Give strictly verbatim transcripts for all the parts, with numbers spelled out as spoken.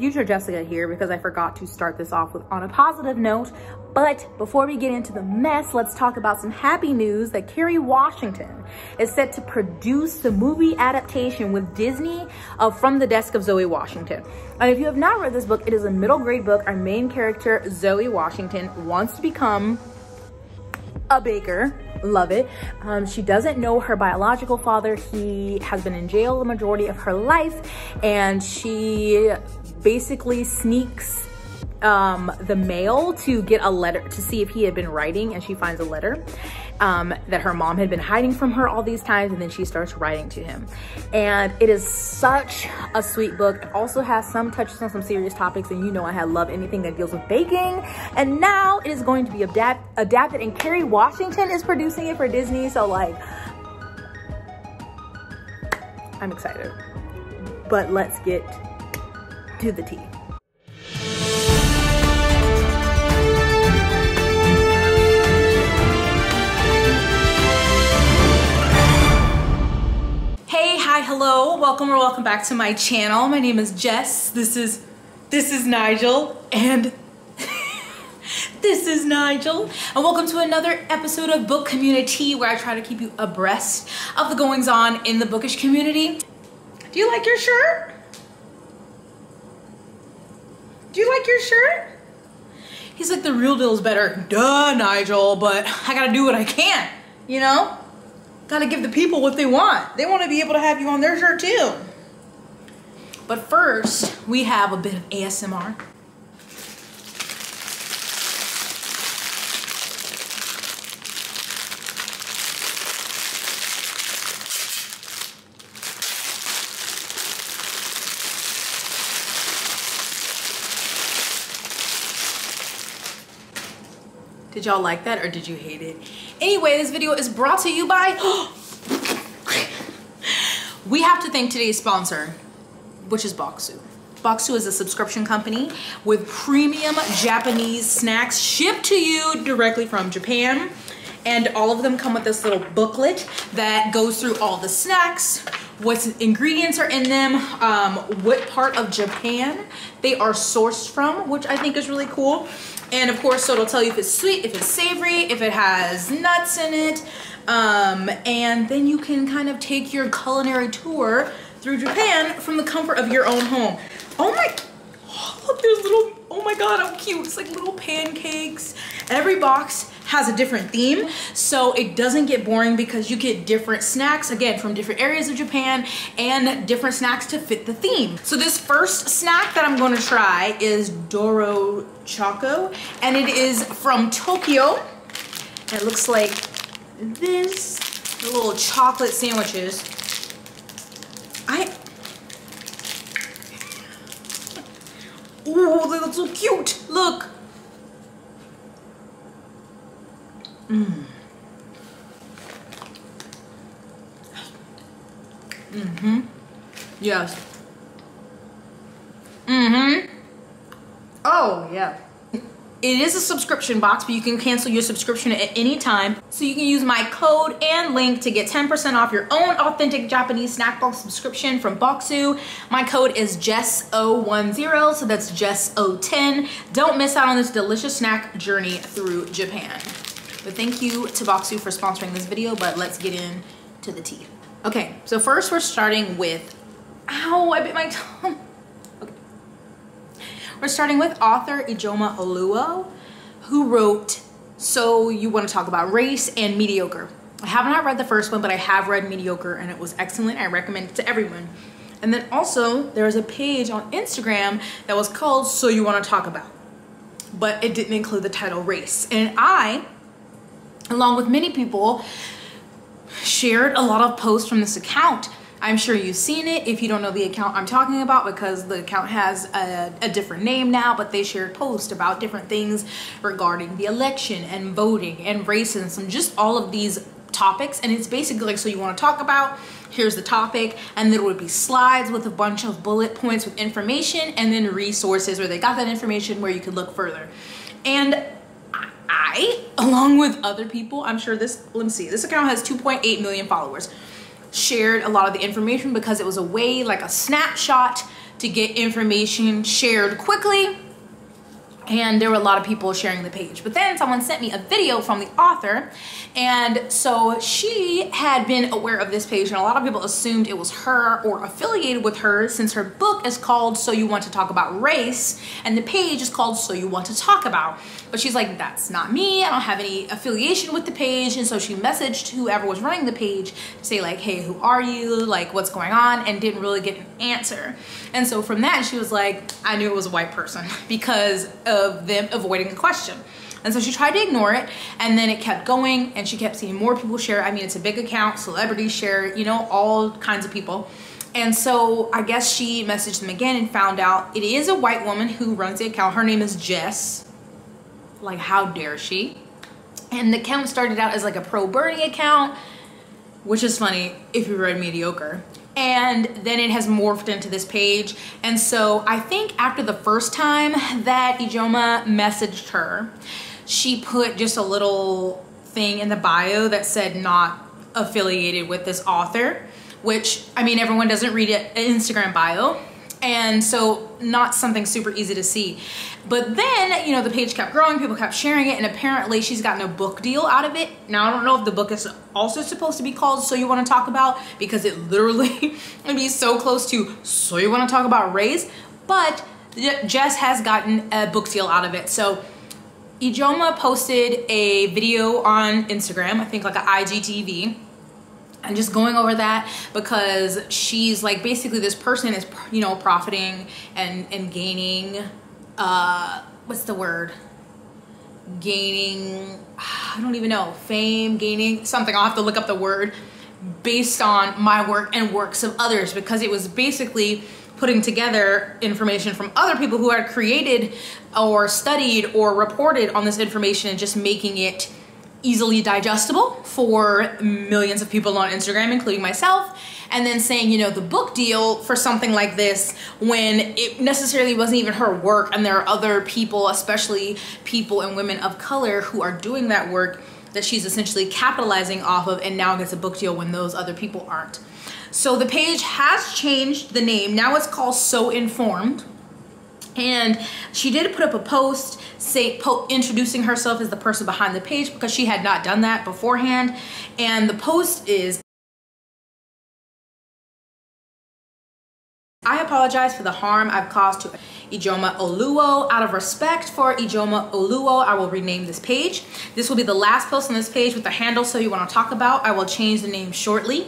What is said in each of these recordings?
future Jessica here because I forgot to start this off with on a positive note. But before we get into the mess, let's talk about some happy news that Kerry Washington is set to produce the movie adaptation with Disney of From the Desk of Zoe Washington. And if you have not read this book, it is a middle grade book. Our main character, Zoe Washington, wants to become a baker. Love it. Um, she doesn't know her biological father. He has been in jail the majority of her life, and she basically sneaks um, the mail to get a letter to see if he had been writing, and she finds a letter um, that her mom had been hiding from her all these times, and then she starts writing to him. And it is such a sweet book. It also has some touches on some serious topics, and you know I have loved anything that deals with baking. And now it is going to be adapt adapted, and Kerry Washington is producing it for Disney, so like, I'm excited. But let's get to the tea. Hello, welcome or welcome back to my channel. My name is Jess. This is this is Nigel, and this is Nigel, and welcome to another episode of Book CommuniTEA, where I try to keep you abreast of the goings on in the bookish community. Do you like your shirt? Do you like your shirt? He's like, the real deal's better. Duh, Nigel, but I gotta do what I can, you know? Gotta give the people what they want. They want to be able to have you on their shirt too. But first, we have a bit of A S M R. Did y'all like that, or did you hate it? Anyway, this video is brought to you by, we have to thank today's sponsor, which is Bokksu. Bokksu is a subscription company with premium Japanese snacks shipped to you directly from Japan. And all of them come with this little booklet that goes through all the snacks, what ingredients are in them, um, what part of Japan they are sourced from, which I think is really cool. And of course, so it'll tell you if it's sweet, if it's savory, if it has nuts in it. Um, and then you can kind of take your culinary tour through Japan from the comfort of your own home. Oh my, oh, look, there's little, oh my God, how cute. It's like little pancakes. Every box has a different theme, so it doesn't get boring because you get different snacks, again, from different areas of Japan, and different snacks to fit the theme. So this first snack that I'm gonna try is Doro Choco, and it is from Tokyo. It looks like this, the little chocolate sandwiches. I, ooh, they look so cute, look. Mm. Mm-hmm. Yes. Mm-hmm. Oh, yeah. It is a subscription box, but you can cancel your subscription at any time. So you can use my code and link to get ten percent off your own authentic Japanese snack box subscription from Bokksu. My code is J E S S O ten, so that's J E S S O ten. Don't miss out on this delicious snack journey through Japan. But thank you to Bokksu for sponsoring this video, but let's get in to the tea. Okay, so first we're starting with, ow, I bit my tongue. Okay. We're starting with author Ijeoma Oluo, who wrote So You Want to Talk About Race and Mediocre. I have not read the first one, but I have read Mediocre, and it was excellent. I recommend it to everyone. And then also, there is a page on Instagram that was called So You Want to Talk About, but it didn't include the title race. And I, along with many people, shared a lot of posts from this account. I'm sure you've seen it if you don't know the account I'm talking about, because the account has a, a different name now, but they shared posts about different things regarding the election and voting and racism, just all of these topics. And it's basically like, so you want to talk about, here's the topic, and there would be slides with a bunch of bullet points with information, and then resources where they got that information where you could look further. And I, along with other people, I'm sure this, let me see, this account has two point eight million followers, shared a lot of the information because it was a way, like a snapshot to get information shared quickly, and there were a lot of people sharing the page. But then someone sent me a video from the author, and so she had been aware of this page, and a lot of people assumed it was her or affiliated with her, since her book is called So You Want to Talk About Race and the page is called So You Want to Talk About. But she's like, that's not me, I don't have any affiliation with the page. And so she messaged whoever was running the page to say like, hey, who are you, like what's going on, and didn't really get an answer. And so from that she was like, I knew it was a white person because uh, of them avoiding the question. And so she tried to ignore it, and then it kept going, and she kept seeing more people share. I mean, it's a big account, celebrities share, you know, all kinds of people. And so I guess she messaged them again and found out it is a white woman who runs the account. Her name is Jess. Like, how dare she? And the account started out as like a pro-Bernie account, which is funny if you read Mediocre. And then it has morphed into this page. And so I think after the first time that Ijeoma messaged her, she put just a little thing in the bio that said not affiliated with this author, which, I mean, everyone doesn't read an Instagram bio. And so not something super easy to see. But then, you know, the page kept growing, people kept sharing it, and apparently she's gotten a book deal out of it. Now, I don't know if the book is also supposed to be called So You Want to Talk About, because it literally would be so close to So You Want to Talk About Race, but Jess has gotten a book deal out of it. So Ijeoma posted a video on Instagram, I think like an I G T V, I'm just going over that because she's like, basically this person is, you know, profiting and, and gaining, uh, what's the word? Gaining, I don't even know, fame, gaining something. I'll have to look up the word, based on my work and works of others, because it was basically putting together information from other people who had created or studied or reported on this information and just making it easily digestible for millions of people on Instagram, including myself, and then saying, you know, the book deal for something like this when it necessarily wasn't even her work, and there are other people, especially people and women of color, who are doing that work that she's essentially capitalizing off of, and now gets a book deal when those other people aren't. So the page has changed the name. Now it's called So Informed. And she did put up a post say, po introducing herself as the person behind the page, because she had not done that beforehand. And the post is, I apologize for the harm I've caused to Ijeoma Oluo. Out of respect for Ijeoma Oluo, I will rename this page. This will be the last post on this page with the handle So You Want to Talk About. I will change the name shortly.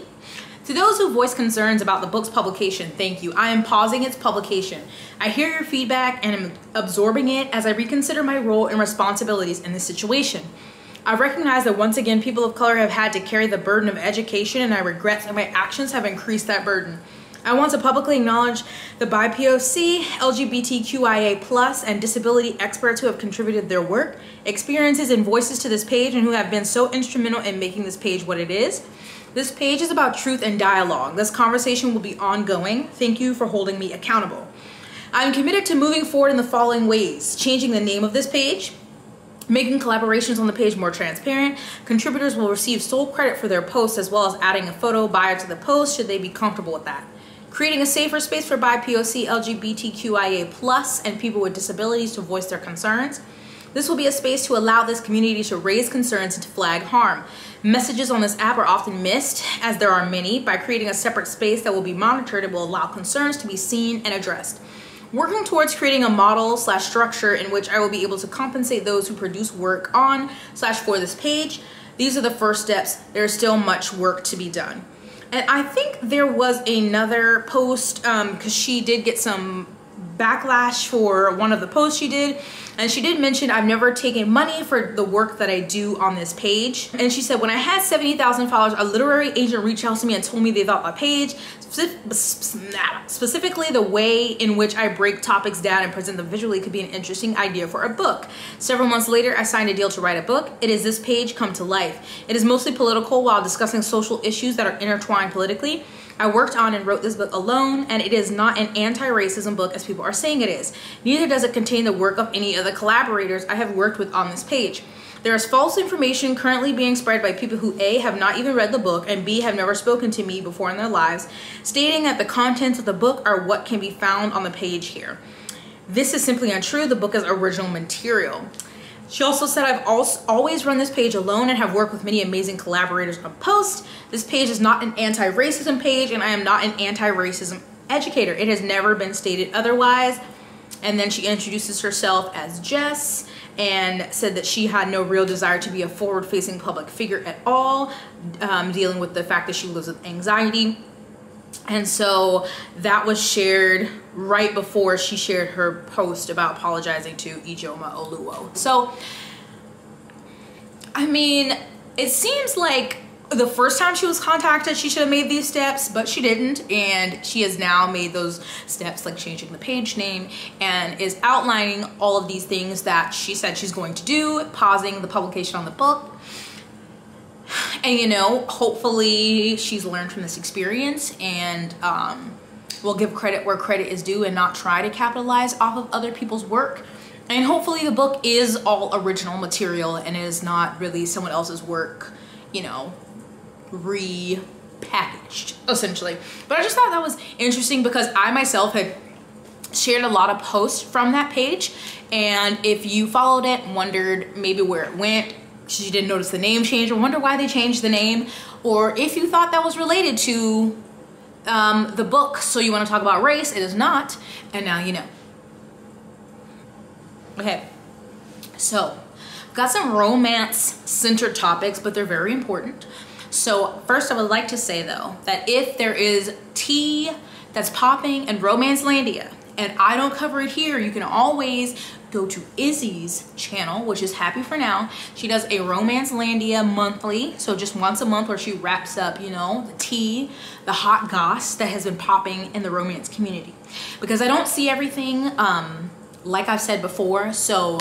To those who voiced concerns about the book's publication, thank you. I am pausing its publication. I hear your feedback and am absorbing it as I reconsider my role and responsibilities in this situation. I recognize that once again, people of color have had to carry the burden of education, and I regret that my actions have increased that burden. I want to publicly acknowledge the B I P O C, L G B T Q I A plus, and disability experts who have contributed their work, experiences, and voices to this page, and who have been so instrumental in making this page what it is. This page is about truth and dialogue. This conversation will be ongoing. Thank you for holding me accountable. I'm committed to moving forward in the following ways: changing the name of this page, making collaborations on the page more transparent. Contributors will receive sole credit for their posts, as well as adding a photo bio to the post should they be comfortable with that. Creating a safer space for B I P O C, L G B T Q I A plus, and people with disabilities to voice their concerns. This will be a space to allow this community to raise concerns and to flag harm. Messages on this app are often missed, as there are many. By creating a separate space that will be monitored, it will allow concerns to be seen and addressed. Working towards creating a model slash structure in which I will be able to compensate those who produce work on slash for this page. These are the first steps. There is still much work to be done. And I think there was another post, um, because she did get some backlash for one of the posts she did, and she did mention, I've never taken money for the work that I do on this page. And she said, when I had seventy thousand followers, a literary agent reached out to me and told me they thought my page, specifically the way in which I break topics down and present them visually, could be an interesting idea for a book. Several months later, I signed a deal to write a book. It is this page come to life. It is mostly political while discussing social issues that are intertwined politically. I worked on and wrote this book alone, and it is not an anti-racism book as people are saying it is. Neither does it contain the work of any of the collaborators I have worked with on this page. There is false information currently being spread by people who A, have not even read the book, and B, have never spoken to me before in their lives, stating that the contents of the book are what can be found on the page here. This is simply untrue. The book is original material. She also said, I've also always run this page alone and have worked with many amazing collaborators on post. This page is not an anti-racism page, and I am not an anti-racism educator. It has never been stated otherwise. And then she introduces herself as Jess and said that she had no real desire to be a forward-facing public figure at all, um, dealing with the fact that she lives with anxiety. And so that was shared right before she shared her post about apologizing to Ijeoma Oluo. So, I mean, it seems like the first time she was contacted, she should have made these steps, but she didn't. And she has now made those steps, like changing the page name, and is outlining all of these things that she said she's going to do, pausing the publication on the book. And, you know, hopefully she's learned from this experience and um, will give credit where credit is due and not try to capitalize off of other people's work. And hopefully the book is all original material and is not really someone else's work, you know, repackaged, essentially. But I just thought that was interesting because I myself had shared a lot of posts from that page. And if you followed it, wondered maybe where it went, you didn't notice the name change or wonder why they changed the name, or if you thought that was related to um, the book So You Want to Talk About Race, it is not, and now you know. Okay, so I've got some romance-centered topics, but they're very important. So first I would like to say though, that if there is tea that's popping in Romancelandia, and I don't cover it here, you can always go to Izzy's channel, which is Happy For Now. She does a Romancelandia monthly, so just once a month, where she wraps up, you know, the tea, the hot goss that has been popping in the romance community. Because I don't see everything, um, like I've said before, so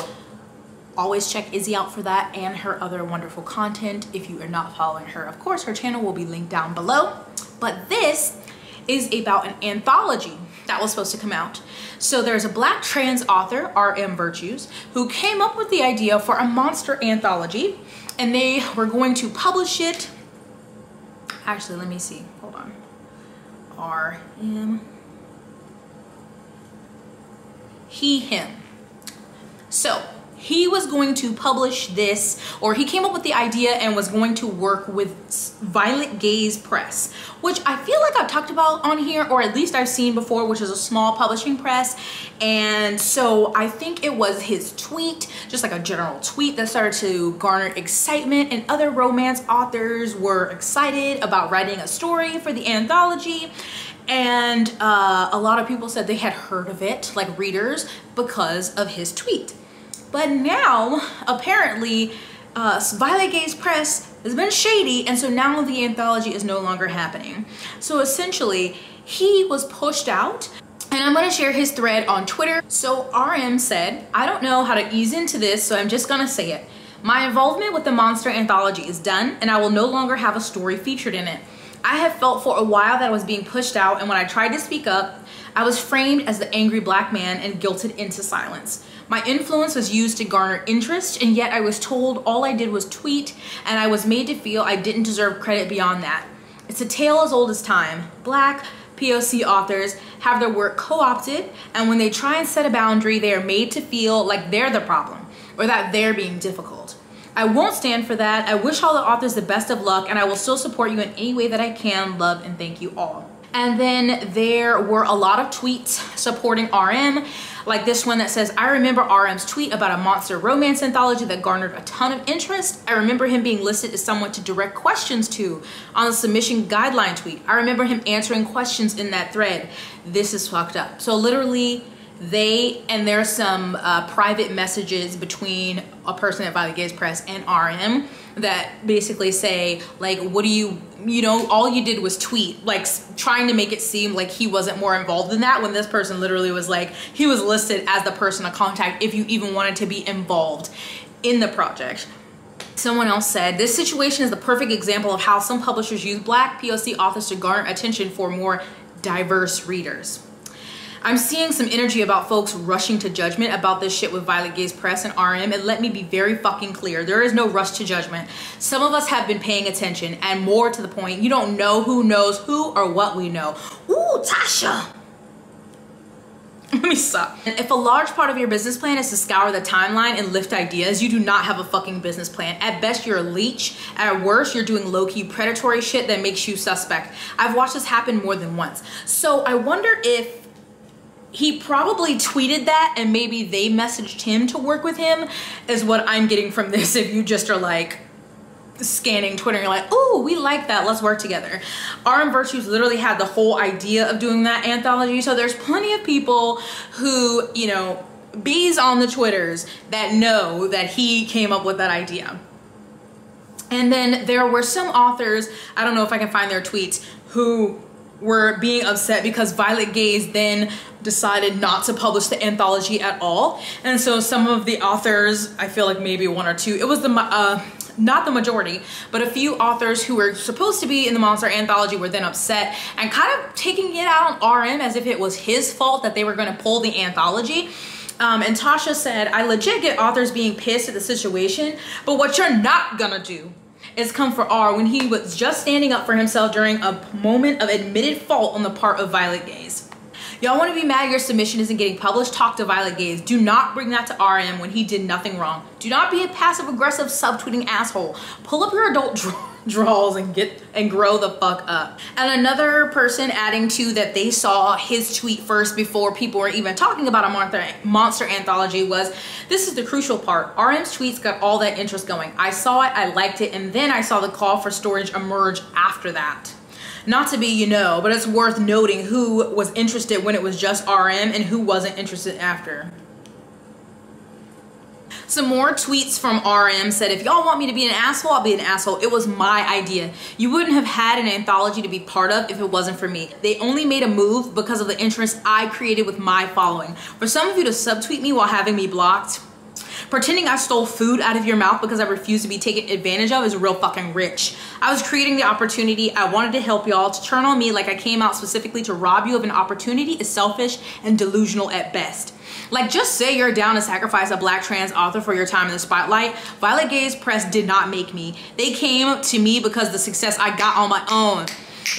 always check Izzy out for that and her other wonderful content. If you are not following her, of course, her channel will be linked down below. But this is about an anthology that was supposed to come out. So there's a black trans author, R M Virtues, who came up with the idea for a monster anthology, and they were going to publish it. Actually, let me see, hold on. R M, he, him. So he was going to publish this, or he came up with the idea and was going to work with Violet Gaze Press, which I feel like I've talked about on here, or at least I've seen before, which is a small publishing press. And so I think it was his tweet, just like a general tweet, that started to garner excitement, and other romance authors were excited about writing a story for the anthology. And uh, a lot of people said they had heard of it, like readers, because of his tweet. But now, apparently, uh, Violet Gaze Press has been shady, and so now the anthology is no longer happening. So essentially, he was pushed out, and I'm gonna share his thread on Twitter. So R M said, I don't know how to ease into this, so I'm just gonna say it. My involvement with the monster anthology is done, and I will no longer have a story featured in it. I have felt for a while that I was being pushed out, and when I tried to speak up, I was framed as the angry black man and guilted into silence. My influence was used to garner interest, and yet I was told all I did was tweet, and I was made to feel I didn't deserve credit beyond that. It's a tale as old as time. Black P O C authors have their work co-opted, and when they try and set a boundary, they are made to feel like they're the problem, or that they're being difficult. I won't stand for that. I wish all the authors the best of luck, and I will still support you in any way that I can. Love and thank you all. And then there were a lot of tweets supporting R M, like this one that says, I remember R M's tweet about a monster romance anthology that garnered a ton of interest. I remember him being listed as someone to direct questions to on the submission guideline tweet. I remember him answering questions in that thread. This is fucked up. So literally they, and there's some uh, private messages between a person at Violet Gaze Press and R M that basically say, like, what do you, you know, all you did was tweet, like trying to make it seem like he wasn't more involved than that, when this person literally was like, he was listed as the person to contact if you even wanted to be involved in the project. Someone else said, this situation is the perfect example of how some publishers use black P O C authors to garner attention for more diverse readers. I'm seeing some energy about folks rushing to judgment about this shit with Violet Gaze Press and R M, and let me be very fucking clear, there is no rush to judgment. Some of us have been paying attention, and more to the point, you don't know who knows who or what we know. Ooh, Tasha! Let me stop. If a large part of your business plan is to scour the timeline and lift ideas, you do not have a fucking business plan. At best, you're a leech. At worst, you're doing low-key predatory shit that makes you suspect. I've watched this happen more than once. So I wonder if he probably tweeted that and maybe they messaged him to work with him, is what I'm getting from this. If you just are like scanning Twitter, you're like, oh, we like that, let's work together. R M Virtues literally had the whole idea of doing that anthology, so there's plenty of people who, you know, bees on the Twitters that know that he came up with that idea. And then there were some authors, I don't know if I can find their tweets, who were being upset because Violet Gaze then decided not to publish the anthology at all. And so some of the authors, I feel like maybe one or two, it was the uh not the majority, but a few authors who were supposed to be in the Monster anthology were then upset and kind of taking it out on R M as if it was his fault that they were going to pull the anthology. Um, and Tasha said, I legit get authors being pissed at the situation, but what you're not gonna do is come for R when he was just standing up for himself during a moment of admitted fault on the part of Violet Gaze. Y'all want to be mad your submission isn't getting published? Talk to Violet Gaze. Do not bring that to R M when he did nothing wrong. Do not be a passive-aggressive subtweeting asshole. Pull up your adult draw draws and get and grow the fuck up. And another person adding to that, they saw his tweet first before people were even talking about a Monster, monster anthology, was, this is the crucial part. R M's tweets got all that interest going. I saw it, I liked it, and then I saw the call for storage emerge after that. Not to be, you know, but it's worth noting who was interested when it was just R M and who wasn't interested after. Some more tweets from R M said, if y'all want me to be an asshole, I'll be an asshole. It was my idea. You wouldn't have had an anthology to be part of if it wasn't for me. They only made a move because of the interest I created with my following. For some of you to subtweet me while having me blocked, pretending I stole food out of your mouth because I refuse to be taken advantage of is real fucking rich. I was creating the opportunity. I wanted to help y'all. To turn on me like I came out specifically to rob you of an opportunity is selfish and delusional at best. Like, just say you're down to sacrifice a black trans author for your time in the spotlight. Violet Gaze Press did not make me. They came to me because of the success I got on my own.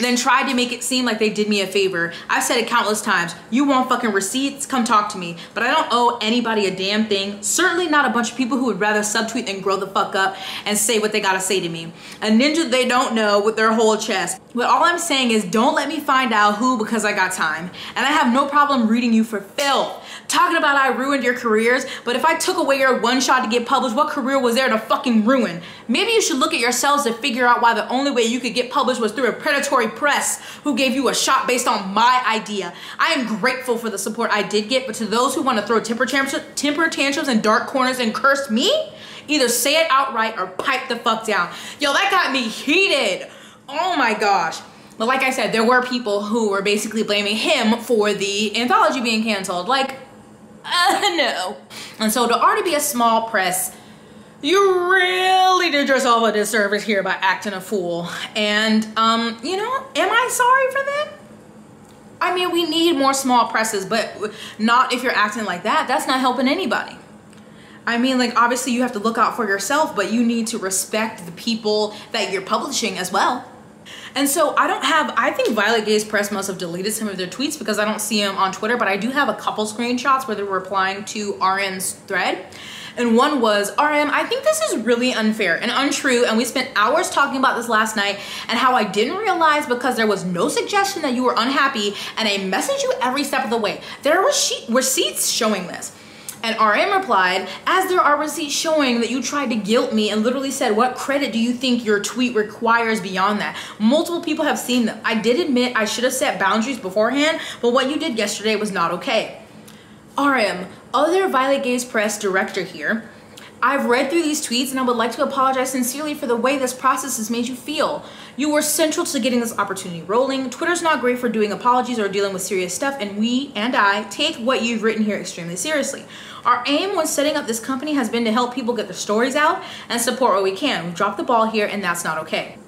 Then tried to make it seem like they did me a favor. I've said it countless times. You want fucking receipts? Come talk to me. But I don't owe anybody a damn thing. Certainly not a bunch of people who would rather subtweet than grow the fuck up and say what they gotta say to me. A ninja they don't know with their whole chest. But all I'm saying is, don't let me find out who, because I got time. And I have no problem reading you for filth. Talking about I ruined your careers, but if I took away your one shot to get published, what career was there to fucking ruin? Maybe you should look at yourselves to figure out why the only way you could get published was through a predatory press who gave you a shot based on my idea. I am grateful for the support I did get, but to those who want to throw temper tantrums, temper tantrums in dark corners and curse me, either say it outright or pipe the fuck down. Yo, that got me heated. Oh my gosh. But like I said, there were people who were basically blaming him for the anthology being canceled. Like, uh, no. And so to already be a small press, you really did yourself a disservice here by acting a fool. And, um, you know, am I sorry for that? I mean, we need more small presses, but not if you're acting like that. That's not helping anybody. I mean, like, obviously you have to look out for yourself, but you need to respect the people that you're publishing as well. And so I don't have, I think Violet Gaze Press must have deleted some of their tweets because I don't see them on Twitter, but I do have a couple screenshots where they were replying to R M's thread. And one was, R M, I think this is really unfair and untrue, and we spent hours talking about this last night, and how I didn't realize because there was no suggestion that you were unhappy, and I messaged you every step of the way. There were receipts showing this. And R M replied, as there are receipts showing that you tried to guilt me and literally said, what credit do you think your tweet requires beyond that? Multiple people have seen them. I did admit I should have set boundaries beforehand, but what you did yesterday was not okay. R M, other Violet Gaze Press director here, I've read through these tweets and I would like to apologize sincerely for the way this process has made you feel. You were central to getting this opportunity rolling. Twitter's not great for doing apologies or dealing with serious stuff, and we and I take what you've written here extremely seriously. Our aim when setting up this company has been to help people get their stories out and support what we can. We've dropped the ball here, and that's not okay.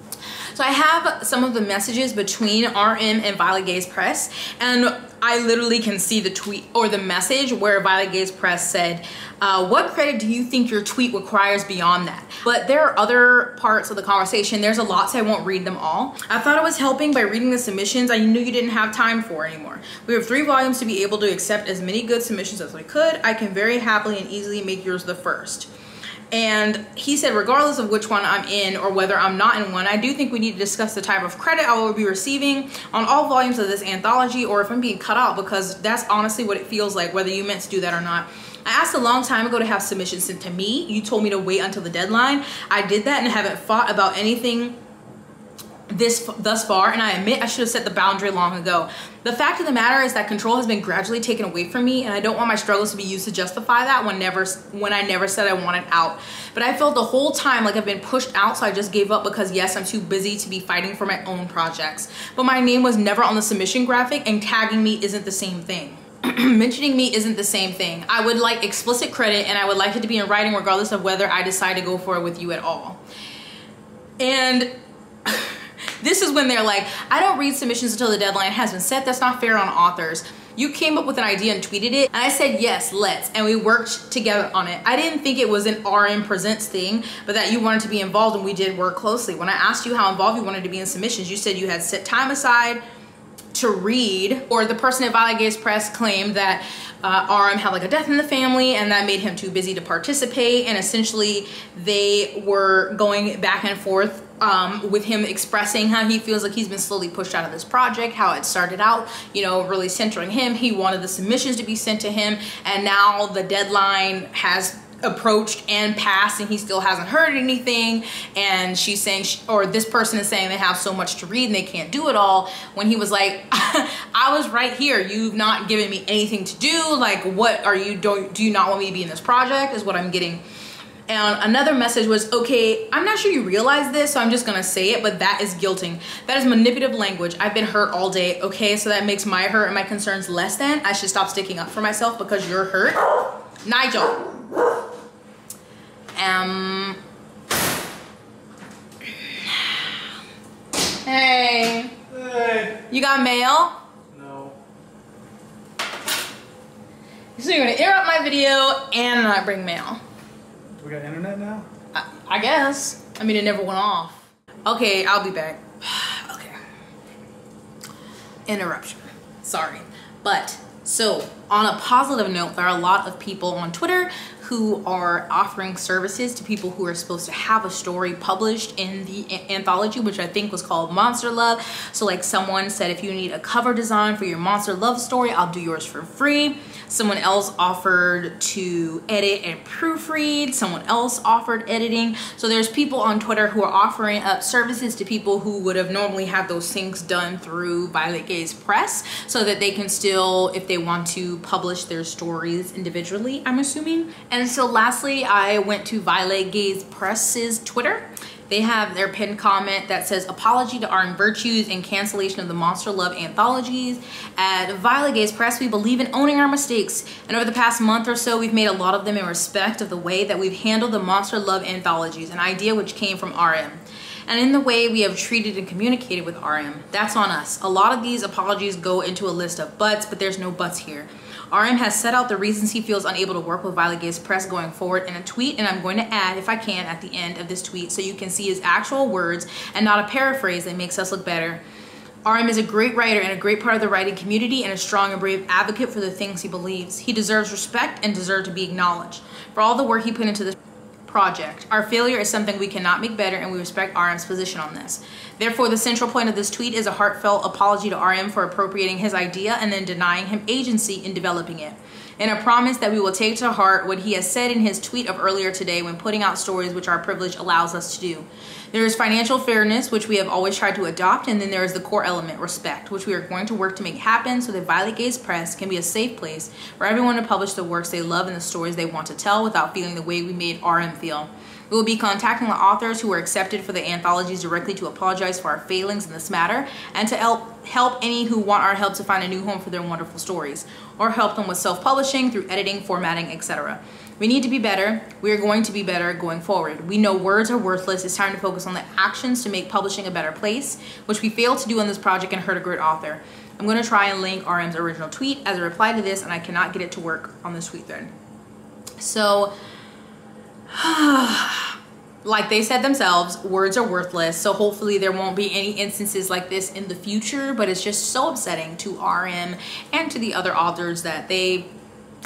So I have some of the messages between R M and Violet Gaze Press, and I literally can see the tweet or the message where Violet Gaze Press said, uh, what credit do you think your tweet requires beyond that? But there are other parts of the conversation. There's a lot, so I won't read them all. I thought I was helping by reading the submissions I knew you didn't have time for anymore. We have three volumes to be able to accept as many good submissions as we could. I can very happily and easily make yours the first. And he said, regardless of which one I'm in or whether I'm not in one, I do think we need to discuss the type of credit I will be receiving on all volumes of this anthology, or if I'm being cut out, because that's honestly what it feels like, whether you meant to do that or not. I asked a long time ago to have submissions sent to me. You told me to wait until the deadline. I did that and haven't fought about anything this thus far, and I admit I should have set the boundary long ago. The fact of the matter is that control has been gradually taken away from me, and I don't want my struggles to be used to justify that when never when I never said I wanted out. But I felt the whole time like I've been pushed out, so I just gave up because yes, I'm too busy to be fighting for my own projects. But my name was never on the submission graphic, and tagging me isn't the same thing. Mentioning me isn't the same thing. I would like explicit credit, and I would like it to be in writing regardless of whether I decide to go for it with you at all. And this is when they're like, I don't read submissions until the deadline has been set. That's not fair on authors. You came up with an idea and tweeted it. And I said, yes, let's. And we worked together on it. I didn't think it was an R M Presents thing, but that you wanted to be involved, and we did work closely. When I asked you how involved you wanted to be in submissions, you said you had set time aside to read, or the person at Violet Gaze Press claimed that uh, R M had like a death in the family and that made him too busy to participate. And essentially they were going back and forth um, with him expressing how he feels like he's been slowly pushed out of this project, how it started out, you know, really centering him. He wanted the submissions to be sent to him, and now the deadline has approached and passed and he still hasn't heard anything. And she's saying she, or this person is saying they have so much to read and they can't do it all, when he was like, I was right here, you've not given me anything to do, like what are you doing? Do you not want me to be in this project is what I'm getting. And another message was, okay, I'm not sure you realize this, so I'm just gonna say it, but that is guilting. That is manipulative language. I've been hurt all day, okay? So that makes my hurt and my concerns less than. I should stop sticking up for myself because you're hurt. Nigel. Um. Hey. Hey. You got mail? No. So you're gonna interrupt my video and not bring mail. We got internet now? I, I guess. I mean, it never went off. Okay, I'll be back. Okay. Interruption. Sorry. But, so, on a positive note, there are a lot of people on Twitter who are offering services to people who are supposed to have a story published in the anthology, which I think was called Monster Love. So, like, someone said, if you need a cover design for your Monster Love story, I'll do yours for free. Someone else offered to edit and proofread. Someone else offered editing. So there's people on Twitter who are offering up services to people who would have normally had those things done through Violet Gaze Press, so that they can still, if they want to, publish their stories individually, I'm assuming. And so lastly, I went to Violet Gaze Press's Twitter. They have their pinned comment that says, apology to R M Virtues and cancellation of the Monster Love anthologies. At Violet Gaze Press, we believe in owning our mistakes. And over the past month or so, we've made a lot of them in respect of the way that we've handled the Monster Love anthologies, an idea which came from R M. And in the way we have treated and communicated with R M, that's on us. A lot of these apologies go into a list of buts, but there's no buts here. R M has set out the reasons he feels unable to work with Violet Gaze Press going forward in a tweet, and I'm going to add, if I can, at the end of this tweet so you can see his actual words and not a paraphrase that makes us look better. R M is a great writer and a great part of the writing community and a strong and brave advocate for the things he believes. He deserves respect and deserves to be acknowledged for all the work he put into this project. Our failure is something we cannot make better, and we respect R M's position on this. Therefore, the central point of this tweet is a heartfelt apology to R M for appropriating his idea and then denying him agency in developing it. And a promise that we will take to heart what he has said in his tweet of earlier today when putting out stories which our privilege allows us to do. There is financial fairness, which we have always tried to adopt, and then there is the core element, respect, which we are going to work to make happen so that Violet Gaze Press can be a safe place for everyone to publish the works they love and the stories they want to tell without feeling the way we made R M feel. We will be contacting the authors who were accepted for the anthologies directly to apologize for our failings in this matter and to help, help any who want our help to find a new home for their wonderful stories, or help them with self-publishing through editing, formatting, et cetera. We need to be better. We are going to be better going forward. We know words are worthless. It's time to focus on the actions to make publishing a better place, which we failed to do in this project and hurt a great author. I'm going to try and link R M's original tweet as a reply to this, and I cannot get it to work on this tweet thread. So, like they said themselves, words are worthless. So hopefully there won't be any instances like this in the future, but it's just so upsetting to R M and to the other authors that they,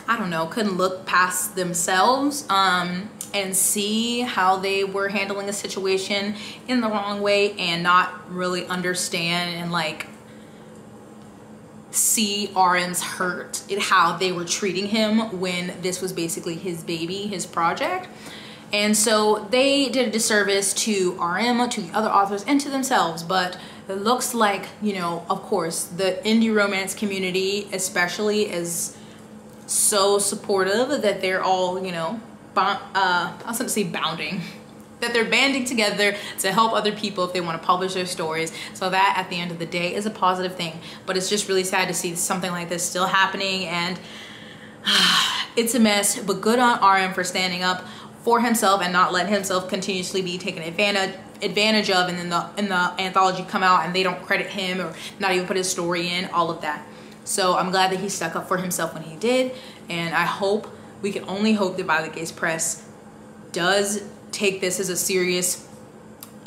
I don't know, couldn't look past themselves um, and see how they were handling a situation in the wrong way and not really understand and like see R M's hurt at how they were treating him when this was basically his baby, his project. And so they did a disservice to R M, to the other authors, and to themselves. But it looks like, you know, of course, the indie romance community especially is so supportive that they're all, you know, uh, I was gonna say bounding, that they're banding together to help other people if they want to publish their stories. So that at the end of the day is a positive thing, but it's just really sad to see something like this still happening, and uh, it's a mess. But good on R M for standing up for himself and not letting himself continuously be taken advantage advantage of, and then the in the anthology come out and they don't credit him or not even put his story in, all of that. So I'm glad that he stuck up for himself when he did, and I hope, we can only hope, that Violet Gaze Press does take this as a serious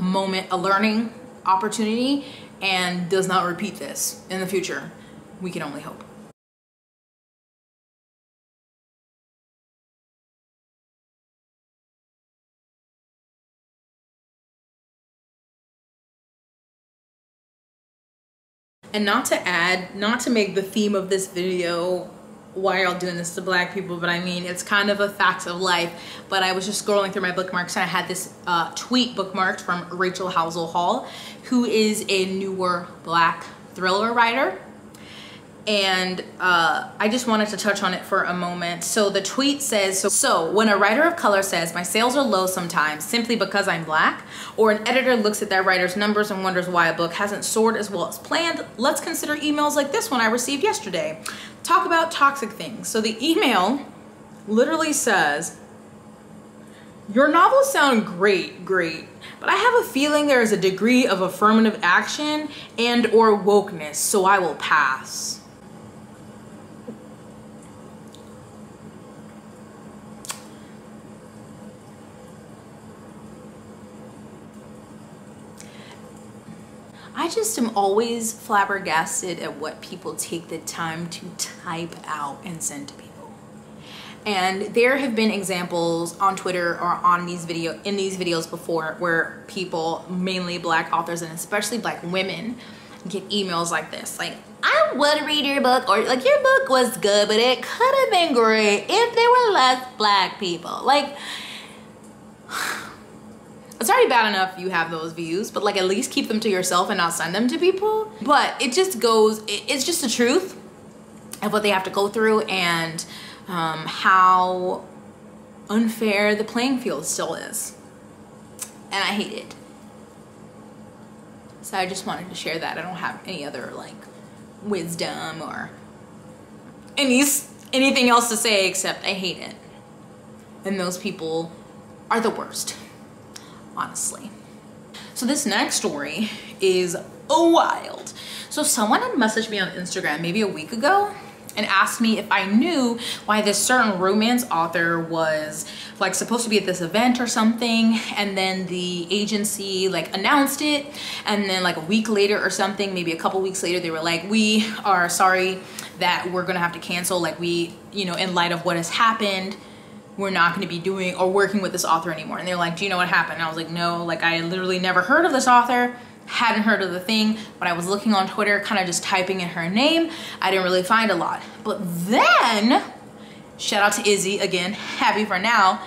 moment, a learning opportunity, and does not repeat this in the future. We can only hope. And not to add, not to make the theme of this video, why are y'all doing this to black people? But I mean, it's kind of a fact of life. But I was just scrolling through my bookmarks and I had this uh, tweet bookmarked from Rachel Housel Hall, who is a newer black thriller writer. And uh, I just wanted to touch on it for a moment. So the tweet says, so, so when a writer of color says my sales are low sometimes simply because I'm black, or an editor looks at that writer's numbers and wonders why a book hasn't soared as well as planned, let's consider emails like this one I received yesterday. Talk about toxic things. So the email literally says, your novels sound great, great, but I have a feeling there is a degree of affirmative action and or wokeness, so I will pass. I just am always flabbergasted at what people take the time to type out and send to people. And there have been examples on Twitter or on these video in these videos before where people, mainly black authors and especially black women, get emails like this, like, I would read your book, or like, your book was good, but it could have been great if there were less black people. Like, it's already bad enough you have those views, but like, at least keep them to yourself and not send them to people. But it just goes, it's just the truth of what they have to go through, and um, how unfair the playing field still is. And I hate it. So I just wanted to share that. I don't have any other like wisdom or any anything else to say except I hate it. And those people are the worst. Honestly. So this next story is wild. So someone had messaged me on Instagram maybe a week ago and asked me if I knew why this certain romance author was like supposed to be at this event or something, and then the agency like announced it, and then like a week later or something, maybe a couple weeks later, they were like, we are sorry that we're gonna have to cancel, like, we, you know, in light of what has happened, we're not going to be doing or working with this author anymore. And they're like, do you know what happened? And I was like, no, like, I literally never heard of this author, hadn't heard of the thing, but I was looking on Twitter, kind of just typing in her name. I didn't really find a lot. But then, shout out to Izzy again, happy for now,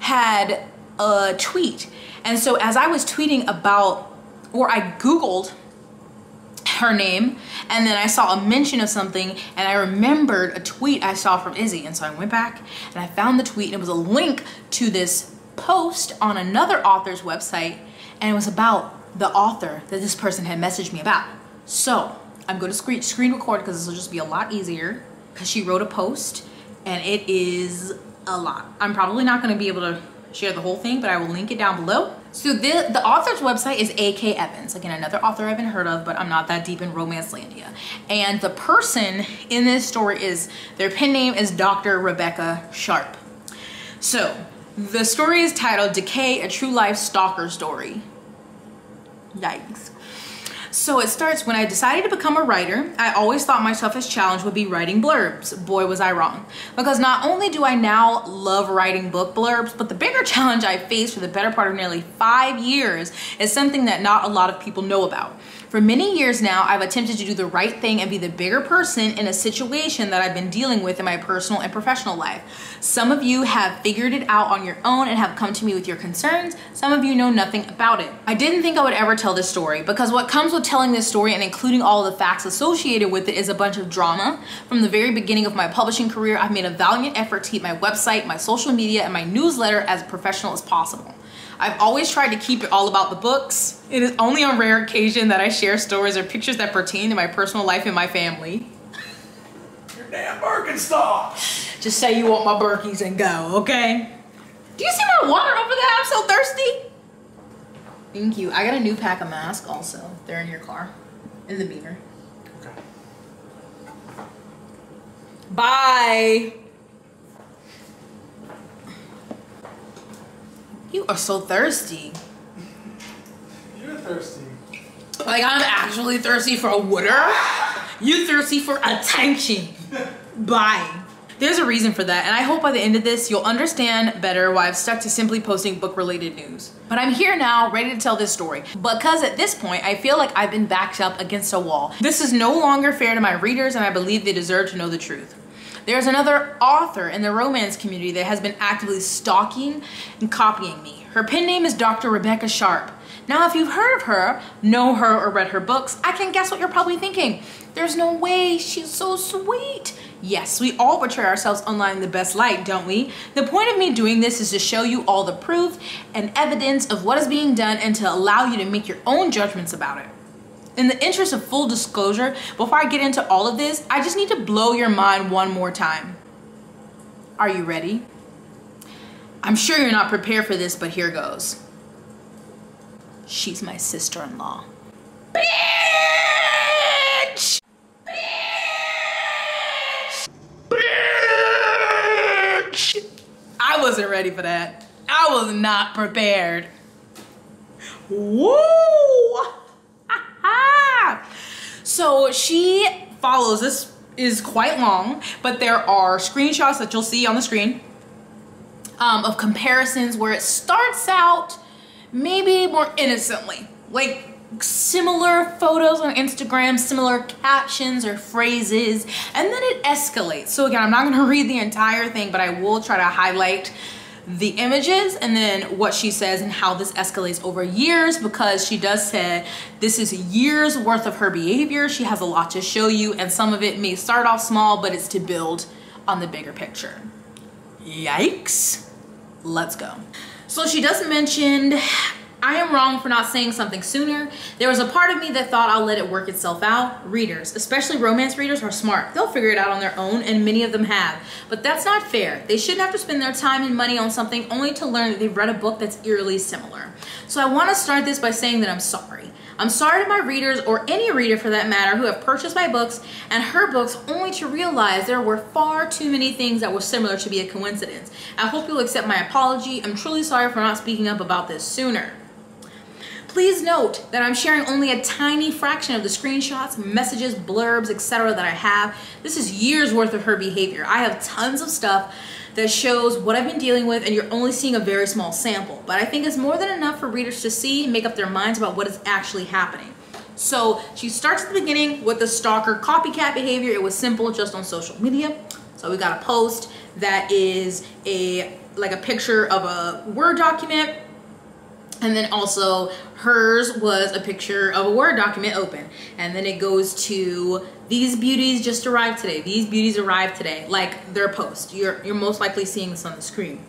had a tweet. And so as I was tweeting about, or I Googled her name, and then I saw a mention of something, and I remembered a tweet I saw from Izzy, and so I went back and I found the tweet, and it was a link to this post on another author's website, and it was about the author that this person had messaged me about. So I'm going to screen, screen record because this will just be a lot easier, because she wrote a post and it is a lot. I'm probably not going to be able to share the whole thing, but I will link it down below. So the, the author's website is A K Evans. Again, another author I haven't heard of, but I'm not that deep in Romancelandia. And the person in this story is, their pen name is Doctor Rebecca Sharp. So the story is titled Decay, a True Life Stalker Story. Yikes. So it starts, when I decided to become a writer, I always thought my toughest challenge would be writing blurbs. Boy, was I wrong. Because not only do I now love writing book blurbs, but the bigger challenge I faced for the better part of nearly five years is something that not a lot of people know about. For many years now, I've attempted to do the right thing and be the bigger person in a situation that I've been dealing with in my personal and professional life. Some of you have figured it out on your own and have come to me with your concerns. Some of you know nothing about it. I didn't think I would ever tell this story, because what comes with telling this story and including all the facts associated with it is a bunch of drama. From the very beginning of my publishing career, I've made a valiant effort to keep my website, my social media, and my newsletter as professional as possible. I've always tried to keep it all about the books. It is only on rare occasion that I share stories or pictures that pertain to my personal life and my family. Your damn Birkenstocks! Just say you want my Birkies and go, okay? Do you see my water over there? I'm so thirsty. Thank you. I got a new pack of masks also. They're in your car, in the beaver. Okay. Bye. You are so thirsty. You're thirsty. Like, I'm actually thirsty for a water. You thirsty for attention. Bye. There's a reason for that, and I hope by the end of this, you'll understand better why I've stuck to simply posting book-related news. But I'm here now, ready to tell this story, because at this point, I feel like I've been backed up against a wall. This is no longer fair to my readers, and I believe they deserve to know the truth. There's another author in the romance community that has been actively stalking and copying me. Her pen name is Doctor Rebecca Sharp. Now, if you've heard of her, know her, or read her books, I can guess what you're probably thinking. There's no way, she's so sweet. Yes, we all portray ourselves online in the best light, don't we? The point of me doing this is to show you all the proof and evidence of what is being done and to allow you to make your own judgments about it. In the interest of full disclosure, before I get into all of this, I just need to blow your mind one more time. Are you ready? I'm sure you're not prepared for this, but here goes. She's my sister-in-law. Bitch! Bitch! Bitch! I wasn't ready for that. I was not prepared. Woo! So she follows, this is quite long, but there are screenshots that you'll see on the screen um, of comparisons where it starts out maybe more innocently, like similar photos on Instagram, similar captions or phrases, and then it escalates. So again, I'm not gonna read the entire thing, but I will try to highlight the images and then what she says and how this escalates over years, because she does say this is years worth of her behavior. She has a lot to show you, and some of it may start off small, but it's to build on the bigger picture. Yikes. Let's go. So she does mention, I am wrong for not saying something sooner. There was a part of me that thought I'll let it work itself out. Readers, especially romance readers, are smart. They'll figure it out on their own, and many of them have. But that's not fair. They shouldn't have to spend their time and money on something only to learn that they've read a book that's eerily similar. So I want to start this by saying that I'm sorry. I'm sorry to my readers, or any reader for that matter, who have purchased my books and her books only to realize there were far too many things that were similar to be a coincidence. I hope you'll accept my apology. I'm truly sorry for not speaking up about this sooner. Please note that I'm sharing only a tiny fraction of the screenshots, messages, blurbs, et cetera that I have. This is years worth of her behavior. I have tons of stuff that shows what I've been dealing with, and you're only seeing a very small sample. But I think it's more than enough for readers to see and make up their minds about what is actually happening. So she starts at the beginning with the stalker copycat behavior. It was simple, just on social media. So we got a post that is a like a picture of a Word document. And then also hers was a picture of a Word document open. And then it goes to, these beauties just arrived today. These beauties arrived today. Like their post. You're, you're most likely seeing this on the screen.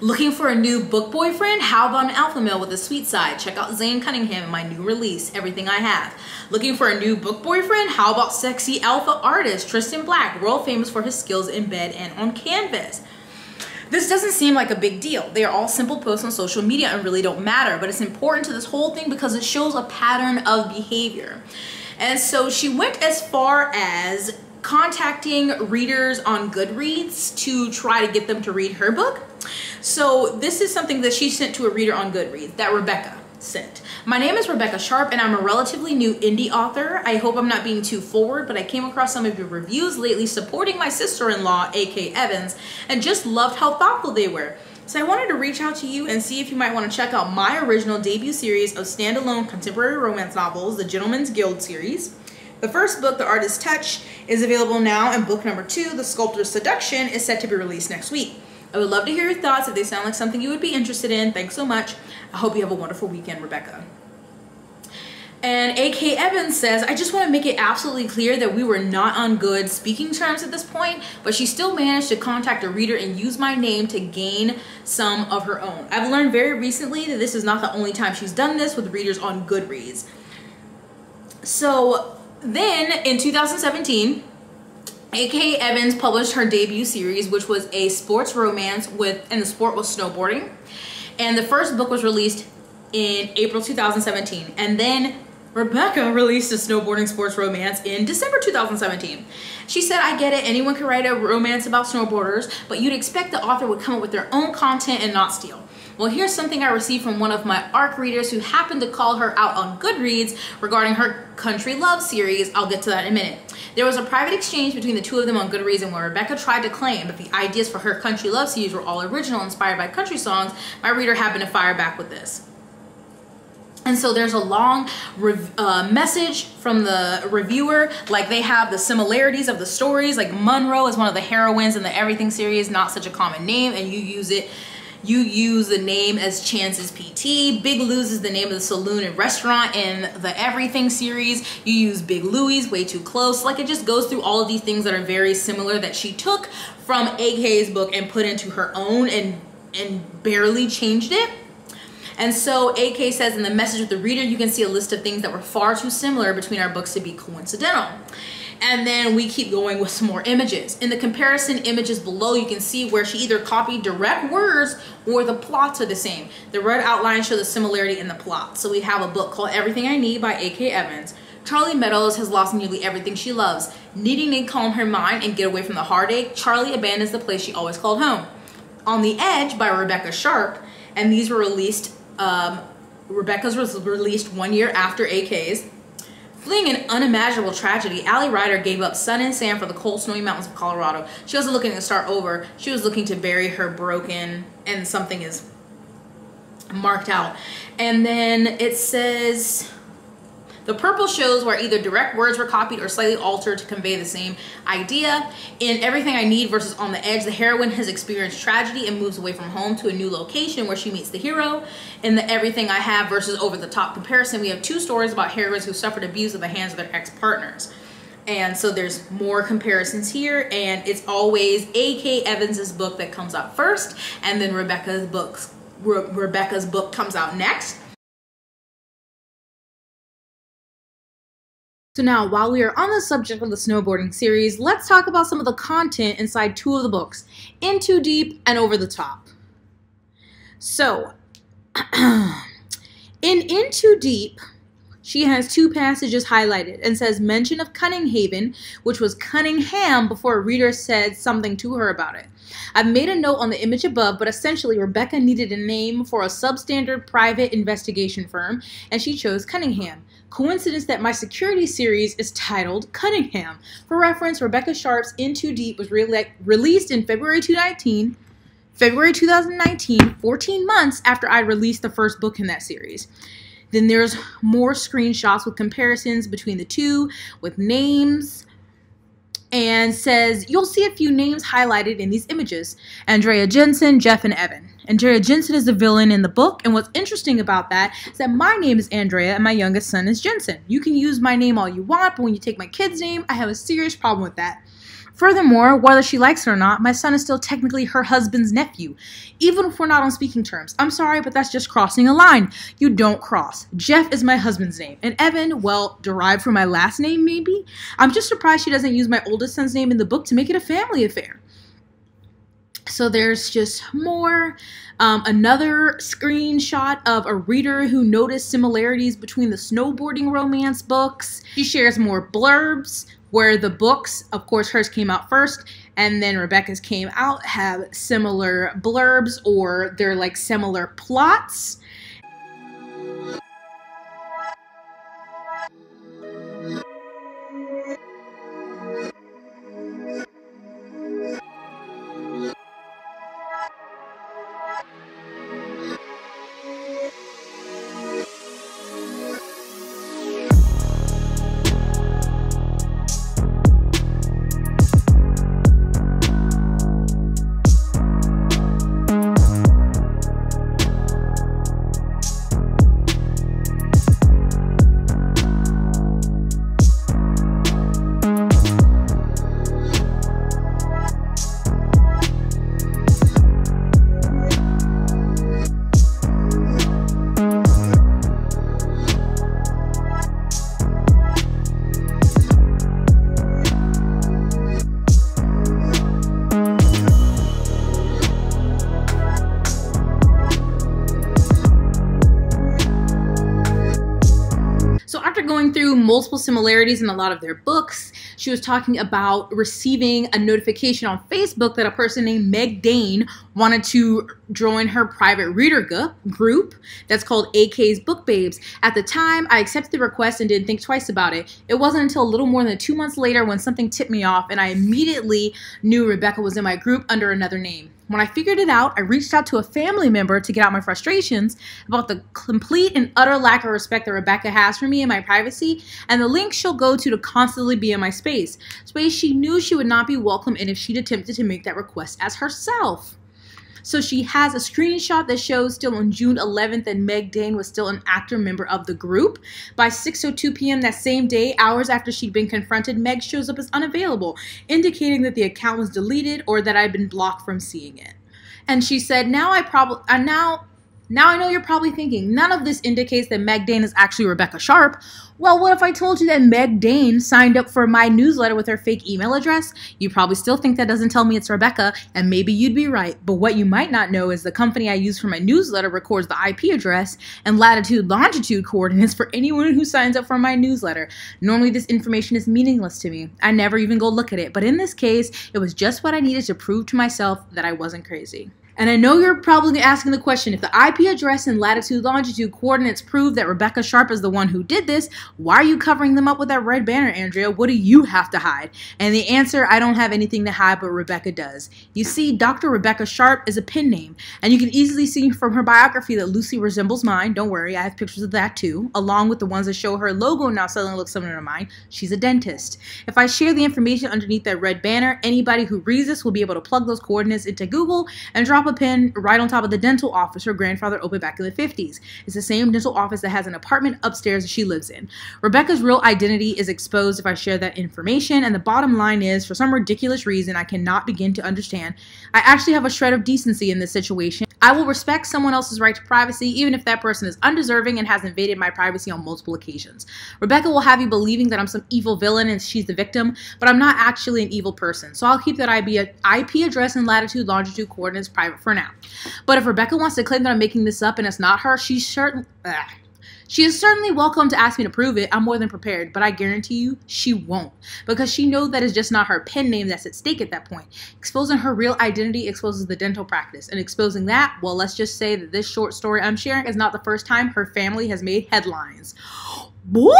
Looking for a new book boyfriend? How about an alpha male with a sweet side? Check out Zane Cunningham in my new release, Everything I Have. Looking for a new book boyfriend? How about sexy alpha artist Tristan Black, world famous for his skills in bed and on canvas? This doesn't seem like a big deal. They are all simple posts on social media and really don't matter, but it's important to this whole thing because it shows a pattern of behavior. And so she went as far as contacting readers on Goodreads to try to get them to read her book. So this is something that she sent to a reader on Goodreads that Rebecca sent. My name is Rebecca Sharp and I'm a relatively new indie author. I hope I'm not being too forward, but I came across some of your reviews lately supporting my sister-in-law, A K Evans, and just loved how thoughtful they were. So I wanted to reach out to you and see if you might want to check out my original debut series of standalone contemporary romance novels, the Gentleman's Guild series. The first book, The Artist's Touch, is available now, and book number two, The Sculptor's Seduction, is set to be released next week. I would love to hear your thoughts if they sound like something you would be interested in. Thanks so much. I hope you have a wonderful weekend, Rebecca. And A K Evans says, I just want to make it absolutely clear that we were not on good speaking terms at this point, but she still managed to contact a reader and use my name to gain some of her own. I've learned very recently that this is not the only time she's done this with readers on Goodreads. So then in two thousand seventeen, A K Evans published her debut series, which was a sports romance with, and the sport was snowboarding. And the first book was released in April two thousand seventeen. And then Rebecca released a snowboarding sports romance in December two thousand seventeen. She said, I get it, anyone can write a romance about snowboarders, but you'd expect the author would come up with their own content and not steal. Well, here's something I received from one of my A R C readers who happened to call her out on Goodreads regarding her Country Love series. I'll get to that in a minute. There was a private exchange between the two of them on Goodreads, and where Rebecca tried to claim that the ideas for her Country Love series were all original, inspired by country songs, my reader happened to fire back with this. And so there's a long uh, message from the reviewer, like they have the similarities of the stories, like Monroe is one of the heroines in the Everything series, not such a common name, and you use it, you use the name as Chance's P T. Big Lou's is the name of the saloon and restaurant in the Everything series. You use Big Louie's, way too close. Like it just goes through all of these things that are very similar that she took from A K's book and put into her own and, and barely changed it. And so A K says in the message with the reader, you can see a list of things that were far too similar between our books to be coincidental. And then we keep going with some more images. In the comparison images below, you can see where she either copied direct words or the plots are the same. The red outlines show the similarity in the plot. So we have a book called Everything I Need by A K Evans. Charlie Meadows has lost nearly everything she loves. Needing to calm her mind and get away from the heartache, Charlie abandons the place she always called home. On the Edge by Rebecca Sharp, and these were released Um, Rebecca's was released one year after A K's. Fleeing an unimaginable tragedy, Allie Ryder gave up sun and sand for the cold, snowy mountains of Colorado. She wasn't looking to start over. She was looking to bury her broken, and something is marked out. And then it says, the purple shows where either direct words were copied or slightly altered to convey the same idea. In Everything I Need versus On the Edge, the heroine has experienced tragedy and moves away from home to a new location where she meets the hero. In the Everything I Have versus Over the Top comparison, we have two stories about heroines who suffered abuse at the hands of their ex-partners. And so there's more comparisons here, and it's always A K Evans's book that comes out first, and then Rebecca's books, Re- Rebecca's book comes out next. So now, while we are on the subject of the snowboarding series, let's talk about some of the content inside two of the books, In Too Deep and Over the Top. So, in In Too Deep, she has two passages highlighted and says mention of Cunninghaven, which was Cunningham before a reader said something to her about it. I've made a note on the image above, but essentially Rebecca needed a name for a substandard private investigation firm, and she chose Cunningham. Coincidence that my security series is titled Cunningham. For reference, Rebecca Sharp's In Too Deep was re released in February two thousand nineteen, February two thousand nineteen, fourteen months after I released the first book in that series. Then there's more screenshots with comparisons between the two, with names, and says, you'll see a few names highlighted in these images. Andrea Jensen, Jeff, and Evan. Andrea Jensen is the villain in the book, and what's interesting about that is that my name is Andrea and my youngest son is Jensen. You can use my name all you want, but when you take my kid's name, I have a serious problem with that. Furthermore, whether she likes it or not, my son is still technically her husband's nephew, even if we're not on speaking terms. I'm sorry, but that's just crossing a line. You don't cross. Jeff is my husband's name, and Evan, well, derived from my last name, maybe? I'm just surprised she doesn't use my oldest son's name in the book to make it a family affair. So there's just more. Um, another screenshot of a reader who noticed similarities between the snowboarding romance books. She shares more blurbs where the books, of course, hers came out first, and then Rebecca's came out, have similar blurbs, or they're like similar plots. Multiple similarities in a lot of their books. She was talking about receiving a notification on Facebook that a person named Meg Dane wanted to join her private reader group that's called A K's Book Babes. At the time, I accepted the request and didn't think twice about it. It wasn't until a little more than two months later when something tipped me off and I immediately knew Rebecca was in my group under another name. When I figured it out, I reached out to a family member to get out my frustrations about the complete and utter lack of respect that Rebecca has for me and my privacy, and the link she'll go to to constantly be in my space, space she knew she would not be welcome in if she'd attempted to make that request as herself. So she has a screenshot that shows still on June eleventh that Meg Dane was still an active member of the group. By six oh two p m that same day, hours after she'd been confronted, Meg shows up as unavailable, indicating that the account was deleted or that I'd been blocked from seeing it. And she said, now I probably, uh, now, now I know you're probably thinking, none of this indicates that Meg Dane is actually Rebecca Sharp. Well, what if I told you that Meg Dane signed up for my newsletter with her fake email address? You probably still think that doesn't tell me it's Rebecca, and maybe you'd be right. But what you might not know is the company I use for my newsletter records the I P address and latitude-longitude coordinates for anyone who signs up for my newsletter. Normally, this information is meaningless to me. I never even go look at it. But in this case, it was just what I needed to prove to myself that I wasn't crazy. And I know you're probably asking the question, if the I P address and latitude-longitude coordinates prove that Rebecca Sharp is the one who did this, why are you covering them up with that red banner, Andrea? What do you have to hide? And the answer, I don't have anything to hide, but Rebecca does. You see, Doctor Rebecca Sharp is a pen name, and you can easily see from her biography that Lucy resembles mine. Don't worry, I have pictures of that too, along with the ones that show her logo now suddenly looks similar to mine. She's a dentist. If I share the information underneath that red banner, anybody who reads this will be able to plug those coordinates into Google and drop a pin right on top of the dental office her grandfather opened back in the fifties. It's the same dental office that has an apartment upstairs that she lives in. Rebecca's real identity is exposed if I share that information, and the bottom line is, for some ridiculous reason I cannot begin to understand, I actually have a shred of decency in this situation. I will respect someone else's right to privacy even if that person is undeserving and has invaded my privacy on multiple occasions. Rebecca will have you believing that I'm some evil villain and she's the victim, but I'm not actually an evil person, so I'll keep that I P address and latitude, longitude coordinates private for now. But if Rebecca wants to claim that I'm making this up and it's not her, she's certain... Ugh. She is certainly welcome to ask me to prove it. I'm more than prepared, but I guarantee you she won't, because she knows that it's just not her pen name that's at stake at that point. Exposing her real identity exposes the dental practice, and exposing that, well, let's just say that this short story I'm sharing is not the first time her family has made headlines. Woo!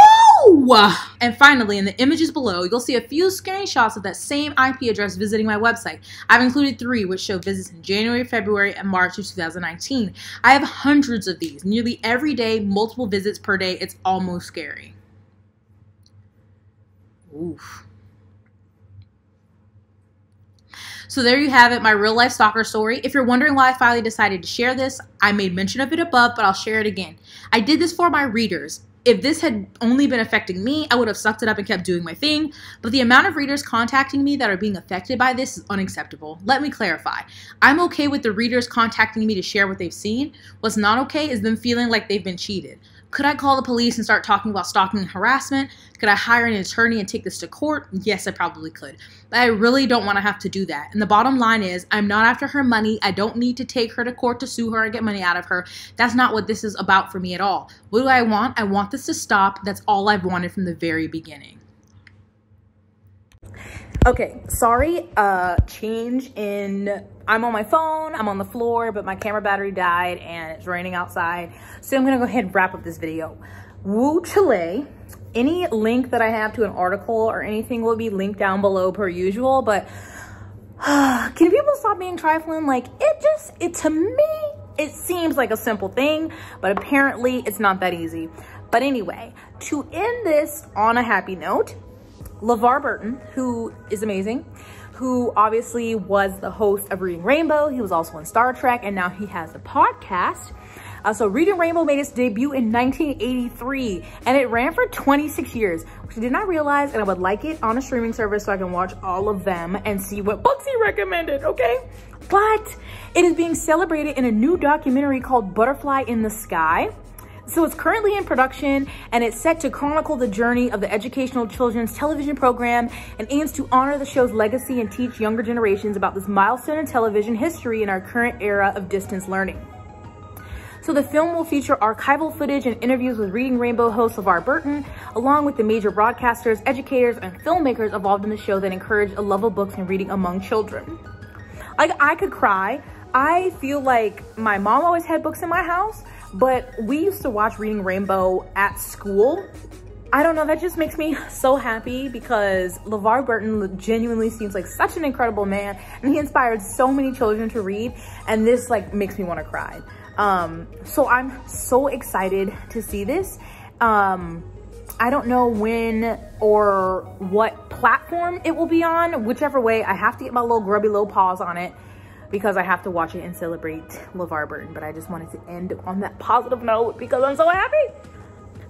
And finally, in the images below, you'll see a few screenshots of that same I P address visiting my website. I've included three, which show visits in January, February, and March of two thousand nineteen. I have hundreds of these, nearly every day, multiple visits per day. It's almost scary. Oof. So there you have it, my real life stalker story. If you're wondering why I finally decided to share this, I made mention of it above, but I'll share it again. I did this for my readers. If this had only been affecting me, I would have sucked it up and kept doing my thing, but the amount of readers contacting me that are being affected by this is unacceptable. Let me clarify. I'm okay with the readers contacting me to share what they've seen. What's not okay is them feeling like they've been cheated. Could I call the police and start talking about stalking and harassment? Could I hire an attorney and take this to court? Yes, I probably could. But I really don't want to have to do that. And the bottom line is, I'm not after her money. I don't need to take her to court to sue her and get money out of her. That's not what this is about for me at all. What do I want? I want this to stop. That's all I've wanted from the very beginning. Okay, sorry, uh, change in, I'm on my phone, I'm on the floor, but my camera battery died and it's raining outside. So I'm gonna go ahead and wrap up this video. Woo Chile, any link that I have to an article or anything will be linked down below per usual, but uh, can people stop being trifling? Like, it just, it to me, it seems like a simple thing, but apparently it's not that easy. But anyway, to end this on a happy note, LeVar Burton, who is amazing, who obviously was the host of Reading Rainbow. He was also on Star Trek, and now he has a podcast. Uh, so Reading Rainbow made its debut in nineteen eighty-three, and it ran for twenty-six years, which I did not realize, and I would like it on a streaming service so I can watch all of them and see what books he recommended, okay? But it is being celebrated in a new documentary called Butterfly in the Sky. So it's currently in production, and it's set to chronicle the journey of the educational children's television program and aims to honor the show's legacy and teach younger generations about this milestone in television history in our current era of distance learning. So the film will feature archival footage and interviews with Reading Rainbow host LeVar Burton, along with the major broadcasters, educators, and filmmakers involved in the show that encourage a love of books and reading among children. Like, I could cry. I feel like my mom always had books in my house, but we used to watch Reading Rainbow at school. I don't know, that just makes me so happy because LeVar Burton genuinely seems like such an incredible man, and he inspired so many children to read, and this like makes me want to cry. Um, so I'm so excited to see this. Um, I don't know when or what platform it will be on. Whichever way, I have to get my little grubby little paws on it, because I have to watch it and celebrate LeVar Burton. But I just wanted to end on that positive note because I'm so happy.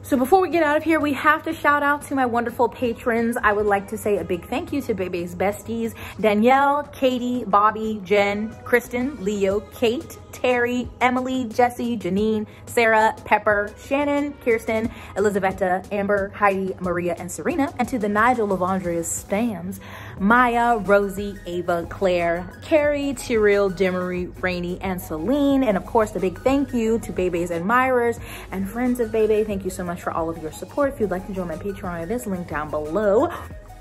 So before we get out of here, we have to shout out to my wonderful patrons. I would like to say a big thank you to Bebe's Besties, Danielle, Katie, Bobby, Jen, Kristen, Leo, Kate, Terry, Emily, Jesse, Janine, Sarah, Pepper, Shannon, Kirsten, Elizabetta, Amber, Heidi, Maria, and Serena. And to the Nigel Lavandria's Stams, Maya, Rosie, Ava, Claire, Carrie, Tyrell, Demery, Rainey, and Celine. And of course, the big thank you to Bebe's admirers and friends of Bebe. Thank you so much for all of your support. If you'd like to join my Patreon, it is linked down below.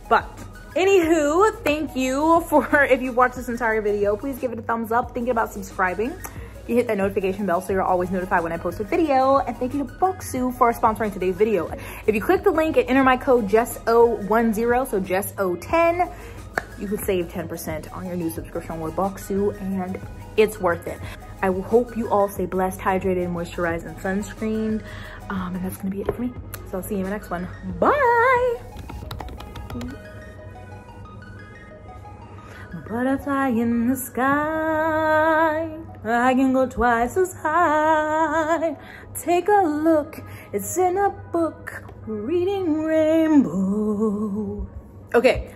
But anywho, thank you for, if you watched this entire video, please give it a thumbs up. Thinking about subscribing. You hit that notification bell so you're always notified when I post a video. And thank you to Bokksu for sponsoring today's video. If you click the link and enter my code J E S S O ten, so J E S S O ten, you can save ten percent on your new subscription with Bokksu, and it's worth it. I hope you all stay blessed, hydrated, moisturized, and sunscreened. Um, and that's gonna be it for me. So I'll see you in the next one. Bye! Butterfly in the sky, I can go twice as high. Take a look, it's in a book, Reading Rainbow. Okay,